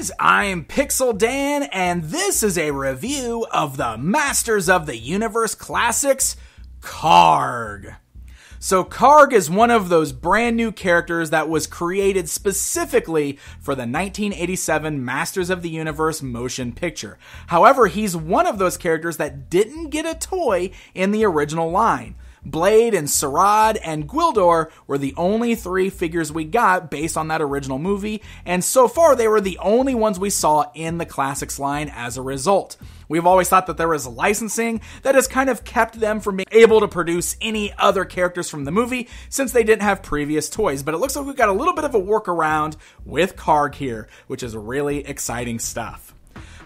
guys, I'm Pixel Dan, and this is a review of the Masters of the Universe Classics, Karg. So Karg is one of those brand new characters that was created specifically for the 1987 Masters of the Universe motion picture. However, he's one of those characters that didn't get a toy in the original line. Blade and Sarad and Gwildor were the only three figures we got based on that original movie, and so far they were the only ones we saw in the Classics line as a result. We've always thought that there was licensing that has kind of kept them from being able to produce any other characters from the movie since they didn't have previous toys, but it looks like we've got a little bit of a workaround with Karg here, which is really exciting stuff.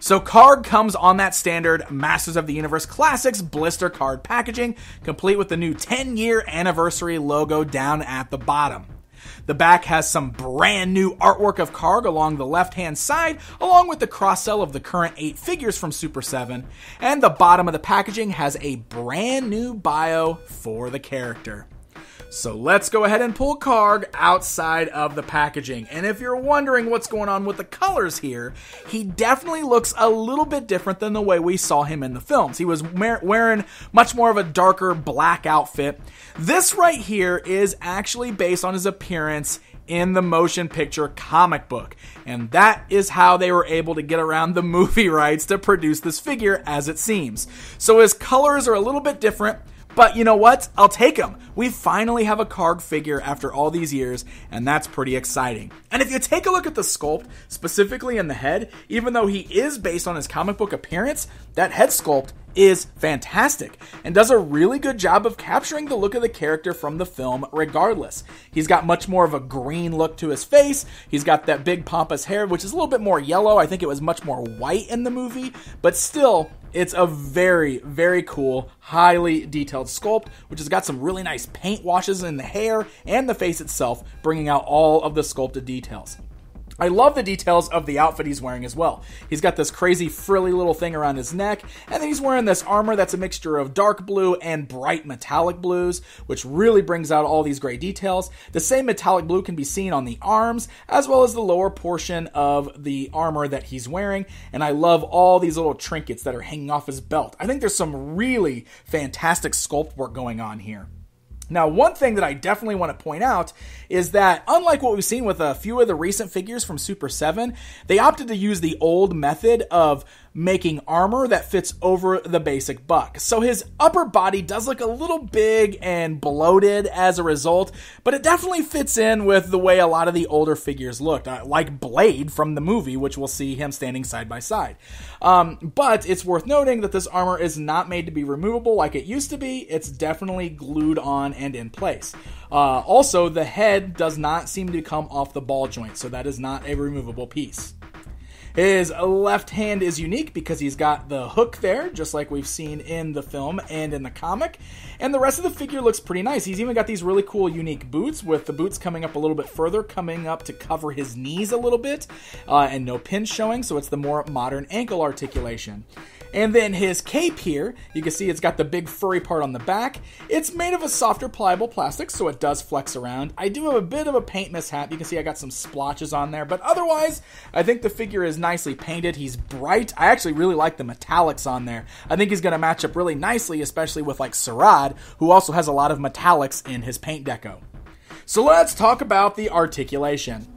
So Karg comes on that standard Masters of the Universe Classics blister card packaging, complete with the new 10-year anniversary logo down at the bottom. The back has some brand new artwork of Karg along the left-hand side, along with the cross-sell of the current 8 figures from Super 7, and the bottom of the packaging has a brand new bio for the character. So let's go ahead and pull Karg outside of the packaging. And if you're wondering what's going on with the colors here, he definitely looks a little bit different than the way we saw him in the films. He was wearing much more of a darker black outfit. This right here is actually based on his appearance in the motion picture comic book. And that is how they were able to get around the movie rights to produce this figure, as it seems. So his colors are a little bit different. But you know what? I'll take them. We finally have a Karg figure after all these years, and that's pretty exciting. And if you take a look at the sculpt, specifically in the head, even though he is based on his comic book appearance, that head sculpt is fantastic and does a really good job of capturing the look of the character from the film regardless. He's got much more of a green look to his face. He's got that big pompous hair, which is a little bit more yellow. I think it was much more white in the movie, but still, it's a very, very cool, highly detailed sculpt, which has got some really nice paint washes in the hair and the face itself, bringing out all of the sculpted details. I love the details of the outfit he's wearing as well. He's got this crazy frilly little thing around his neck, and then he's wearing this armor that's a mixture of dark blue and bright metallic blues, which really brings out all these great details. The same metallic blue can be seen on the arms, as well as the lower portion of the armor that he's wearing, and I love all these little trinkets that are hanging off his belt. I think there's some really fantastic sculpt work going on here. Now, one thing that I definitely want to point out is that, unlike what we've seen with a few of the recent figures from Super 7, they opted to use the old method of making armor that fits over the basic buck. So his upper body does look a little big and bloated as a result, but it definitely fits in with the way a lot of the older figures looked, like Blade from the movie, which we'll see him standing side by side. But it's worth noting that this armor is not made to be removable like it used to be. It's definitely glued on and in place. Also, the head does not seem to come off the ball joint, so that is not a removable piece. His left hand is unique because he's got the hook there, just like we've seen in the film and in the comic. And the rest of the figure looks pretty nice. He's even got these really cool unique boots, with the boots coming up a little bit further, coming up to cover his knees a little bit, and no pins showing, so it's the more modern ankle articulation. And then his cape here, you can see it's got the big furry part on the back. It's made of a softer pliable plastic, so it does flex around. I do have a bit of a paint mishap. You can see I got some splotches on there, but otherwise, I think the figure is nicely painted. He's bright. I actually really like the metallics on there. I think he's going to match up really nicely, especially with like Sarad, who also has a lot of metallics in his paint deco. So let's talk about the articulation.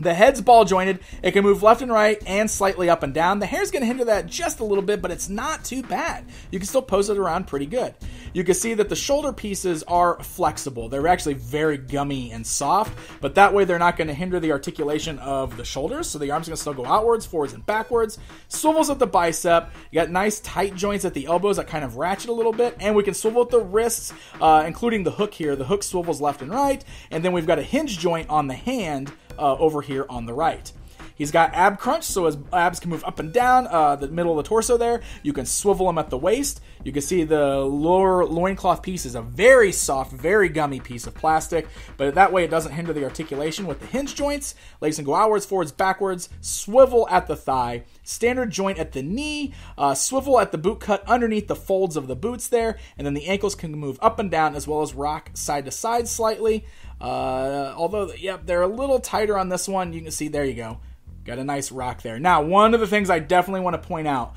The head's ball jointed, it can move left and right and slightly up and down. The hair's going to hinder that just a little bit, but it's not too bad. You can still pose it around pretty good. You can see that the shoulder pieces are flexible. They're actually very gummy and soft, but that way they're not going to hinder the articulation of the shoulders, so the arm's going to still go outwards, forwards, and backwards. Swivels at the bicep, you got nice tight joints at the elbows that kind of ratchet a little bit, and we can swivel at the wrists, including the hook here. The hook swivels left and right, and then we've got a hinge joint on the hand over here on the right. He's got ab crunch, so his abs can move up and down the middle of the torso there. You can swivel him at the waist. You can see the lower loincloth piece is a very soft, very gummy piece of plastic, but that way it doesn't hinder the articulation with the hinge joints. Legs can go outwards, forwards, backwards, swivel at the thigh, standard joint at the knee, swivel at the boot cut underneath the folds of the boots there, and then the ankles can move up and down as well as rock side to side slightly. Although, yep, they're a little tighter on this one. You can see, there you go. Got a nice rock there. Now, one of the things I definitely want to point out.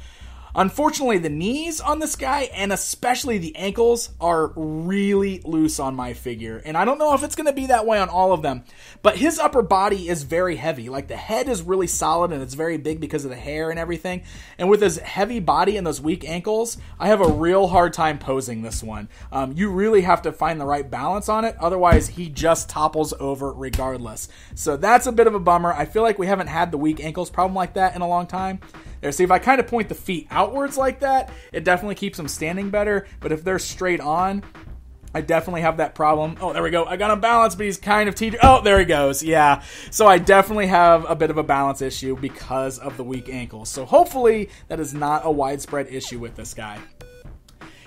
Unfortunately, the knees on this guy, and especially the ankles, are really loose on my figure. And I don't know if it's going to be that way on all of them. But his upper body is very heavy. Like, the head is really solid, and it's very big because of the hair and everything. And with his heavy body and those weak ankles, I have a real hard time posing this one. You really have to find the right balance on it. Otherwise, he just topples over regardless. So that's a bit of a bummer. I feel like we haven't had the weak ankles problem like that in a long time. There, see, if I kind of point the feet outwards like that, it definitely keeps them standing better. But if they're straight on, I definitely have that problem. Oh, there we go. I got him balanced, but he's kind of teetering. Oh, there he goes. Yeah. So I definitely have a bit of a balance issue because of the weak ankles. So hopefully that is not a widespread issue with this guy.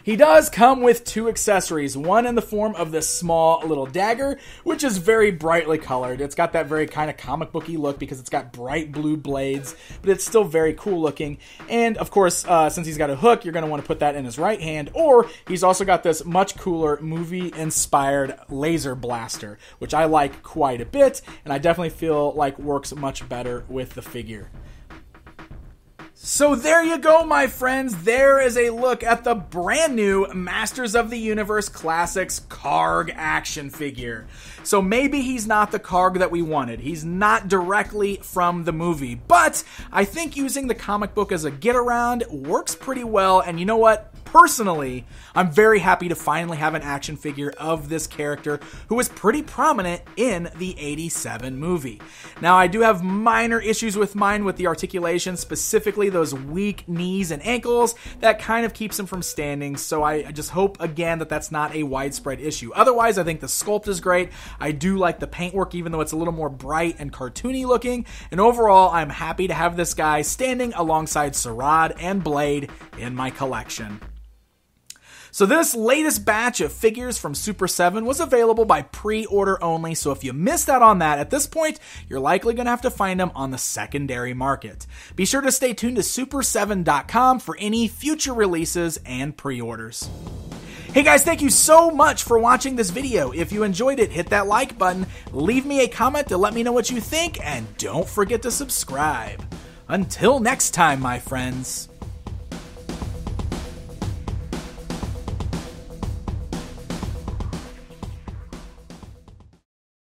He does come with two accessories, one in the form of this small little dagger, which is very brightly colored. It's got that very kind of comic booky look because it's got bright blue blades, but it's still very cool looking. And of course, since he's got a hook, you're going to want to put that in his right hand, or he's also got this much cooler movie-inspired laser blaster, which I like quite a bit, and I definitely feel like works much better with the figure. So there you go, my friends. There is a look at the brand new Masters of the Universe Classics Karg action figure. So maybe he's not the Karg that we wanted. He's not directly from the movie, but I think using the comic book as a get around works pretty well. And you know what? Personally, I'm very happy to finally have an action figure of this character who was pretty prominent in the '87 movie. Now, I do have minor issues with mine with the articulation, specifically those weak knees and ankles. That kind of keeps him from standing, so I just hope, again, that that's not a widespread issue. Otherwise, I think the sculpt is great. I do like the paintwork, even though it's a little more bright and cartoony looking. And overall, I'm happy to have this guy standing alongside Sarad and Blade in my collection. So this latest batch of figures from Super 7 was available by pre-order only, so if you missed out on that, at this point, you're likely going to have to find them on the secondary market. Be sure to stay tuned to super7.com for any future releases and pre-orders. Hey guys, thank you so much for watching this video. If you enjoyed it, hit that like button, leave me a comment to let me know what you think, and don't forget to subscribe. Until next time, my friends.